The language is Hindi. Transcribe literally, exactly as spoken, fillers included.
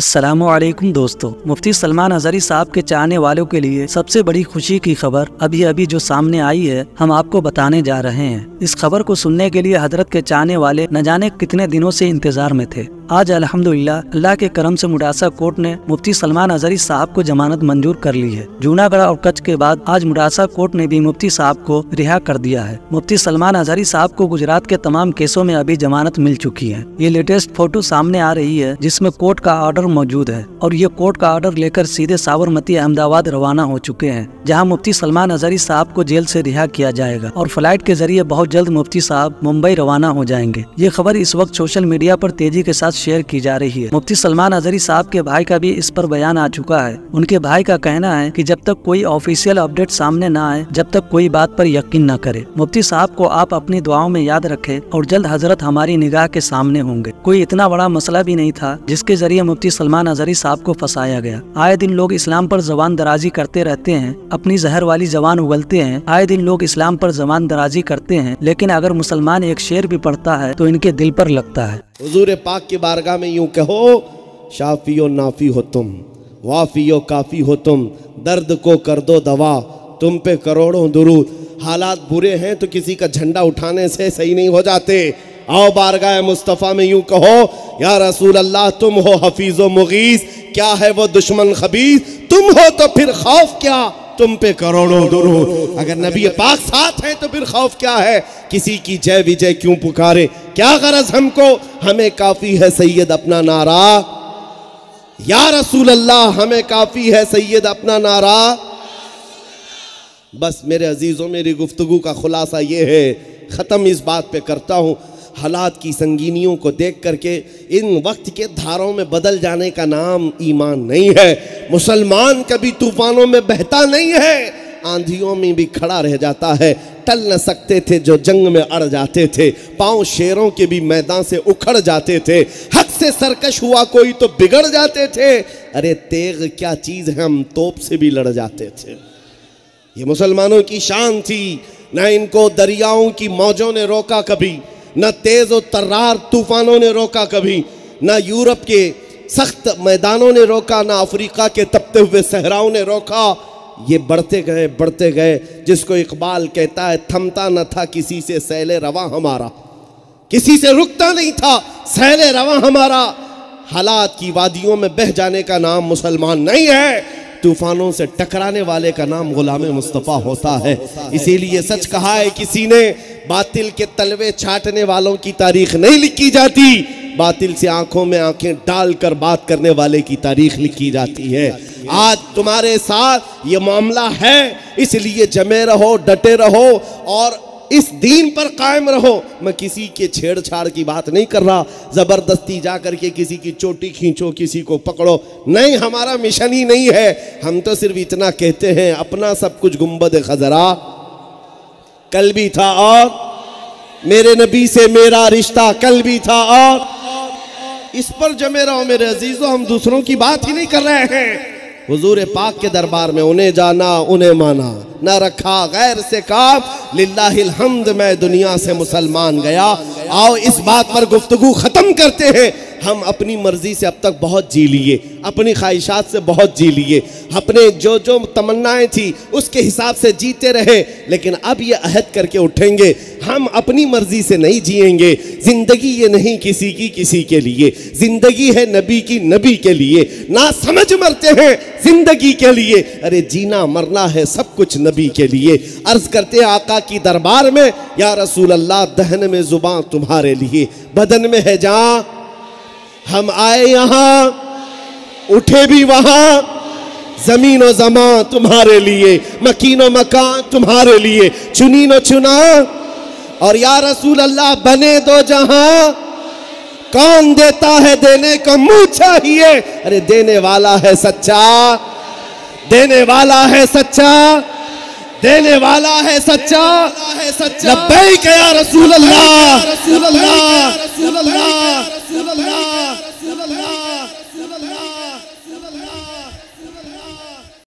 अस्सलामु अलैकुम दोस्तों, मुफ्ती सलमान अज़री साहब के चाहने वालों के लिए सबसे बड़ी खुशी की खबर अभी अभी जो सामने आई है हम आपको बताने जा रहे हैं। इस खबर को सुनने के लिए हजरत के चाहने वाले न जाने कितने दिनों से इंतजार में थे। आज अल्हम्दुलिल्लाह अल्लाह के करम से मुड़ासा कोर्ट ने मुफ्ती सलमान अज़री साहब को जमानत मंजूर कर ली है। जूनागढ़ और कच्छ के बाद आज मुड़ासा कोर्ट ने भी मुफ्ती साहब को रिहा कर दिया है। मुफ्ती सलमान अज़री साहब को गुजरात के तमाम केसों में अभी जमानत मिल चुकी है। ये लेटेस्ट फोटो सामने आ रही है जिसमें कोर्ट का ऑर्डर मौजूद है और ये कोर्ट का ऑर्डर लेकर सीधे साबरमती अहमदाबाद रवाना हो चुके हैं, जहां मुफ्ती सलमान अज़री साहब को जेल से रिहा किया जाएगा और फ्लाइट के जरिए बहुत जल्द मुफ्ती साहब मुंबई रवाना हो जाएंगे। ये खबर इस वक्त सोशल मीडिया पर तेजी के साथ शेयर की जा रही है। मुफ्ती सलमान अज़री साहब के भाई का भी इस पर बयान आ चुका है। उनके भाई का कहना है कि जब तक कोई ऑफिशियल अपडेट सामने न आए, जब तक कोई बात पर यकीन न करे। मुफ्ती साहब को आप अपनी दुआओं में याद रखें और जल्द हजरत हमारी निगाह के सामने होंगे। कोई इतना बड़ा मसला भी नहीं था जिसके जरिए मुफ्ती सलमान अज़री साहब को फंसाया गया। आए दिन लोग इस्लाम पर जबान दराजी करते रहते हैं, अपनी जहर वाली जबान उगलते हैं। आए दिन लोग इस्लाम पर जबान दराजी करते हैं, लेकिन अगर मुसलमान एक शेर भी पढ़ता है तो इनके दिल पर लगता है। हुजूर पाक की बारगाह में यूं कहो, शाफियो नाफी हो तुम, वाफियो काफी हो तुम, दर्द को कर दो दवा, तुम पे करोड़ों दुरूद। हालात बुरे हैं तो किसी का झंडा उठाने से सही नहीं हो जाते। आओ बारगाह मुस्तफ़ा में यूं कहो, या रसूल अल्लाह तुम हो हफीज़ो मुगीज़, क्या है वो दुश्मन खबीज़, तुम हो तो फिर खौफ क्या, तुम पे करोड़ों दुरूद। अगर नबी पाक साथ हैं तो फिर खौफ क्या है, किसी की जय विजय क्यों पुकारे, क्या गरज हमको, हमें काफ़ी है सैयद अपना नारा। या रसूल अल्लाह हमें काफ़ी है सैयद अपना नारा। बस मेरे अजीज़ों, मेरी गुफ्तगू का खुलासा ये है, ख़त्म इस बात पे करता हूँ, हालात की संगीनियों को देख करके इन वक्त के धारों में बदल जाने का नाम ईमान नहीं है। मुसलमान कभी तूफानों में बहता नहीं है, आंधियों में भी खड़ा रह जाता है। टल न सकते थे जो जंग में अड़ जाते थे, पांव शेरों के भी मैदान से उखड़ जाते थे। हक से सरकश हुआ कोई तो बिगड़ जाते थे, अरे तेग क्या चीज़ है, हम तोप से भी लड़ जाते थे। ये मुसलमानों की शान थी, ना इनको दरियाओं की मौजों ने रोका कभी, न तेज़ और तर्रार तूफानों ने रोका कभी, ना यूरोप के सख्त मैदानों ने रोका, ना अफ्रीका के तपते हुए सहराओं ने रोका। ये बढ़ते गए बढ़ते गए, जिसको इकबाल कहता है, थमता न था किसी से सैले रवा हमारा, किसी से रुकता नहीं था सैले रवा हमारा। हालात की वादियों में बह जाने का नाम मुसलमान नहीं है, तूफानों से टकराने वाले का नाम गुलामे मुस्तफ़ा होता है। इसीलिए सच कहा है किसी ने, बातिल के तलवे छाटने वालों की तारीख नहीं लिखी जाती, बातिल से आंखों में आंखें डालकर बात करने वाले की तारीख लिखी जाती है। आज तुम्हारे साथ ये मामला है, इसलिए जमे रहो, डटे रहो और इस दीन पर कायम रहो। मैं किसी के छेड़छाड़ की बात नहीं कर रहा, ज़बरदस्ती जा करके किसी की चोटी खींचो, किसी को पकड़ो, नहीं, हमारा मिशन ही नहीं है। हम तो सिर्फ इतना कहते हैं, अपना सब कुछ गुंबद खजरा कल भी था और मेरे नबी से मेरा रिश्ता कल भी था और इस पर जमे रहो। मेरे अजीज़ों, हम दूसरों की बात ही नहीं कर रहे हैं, हुजूर पाक के दरबार में उन्हें जाना, उन्हें माना, न रखा गैर से काम, लिल्लाहिल हम्द मैं दुनिया से मुसलमान गया। आओ इस बात पर गुफ्तगू ख़त्म करते हैं। हम अपनी मर्जी से अब तक बहुत जी लिए, अपनी ख्वाहिशात से बहुत जी लिए, अपने जो जो तमन्नाएं थी उसके हिसाब से जीते रहे, लेकिन अब ये अहद करके उठेंगे, हम अपनी मर्जी से नहीं जिएंगे। ज़िंदगी ये नहीं किसी की किसी के लिए, ज़िंदगी है नबी की नबी के लिए। ना समझ मरते हैं ज़िंदगी के लिए, अरे जीना मरना है सब कुछ नबी के लिए। अर्ज़ करते हैं आका की दरबार में, या रसूल अल्लाह दहन में ज़ुबान तुम्हारे लिए, बदन में है जान, हम आए यहाँ उठे भी वहाँ, जमीन व जमां तुम्हारे लिए, मकीन व मकान तुम्हारे लिए, चुनीन व चुना, और या रसूल अल्लाह बने दो जहाँ, कौन देता है देने को मुँह चाहिए, अरे देने वाला है सच्चा, देने वाला है सच्चा, देने वाला है सच्चा है सच्चा। लब्बैक या रसूल अल्लाह, रसूल अल्लाह, रसूल अल्लाह, रसूल अल्लाह।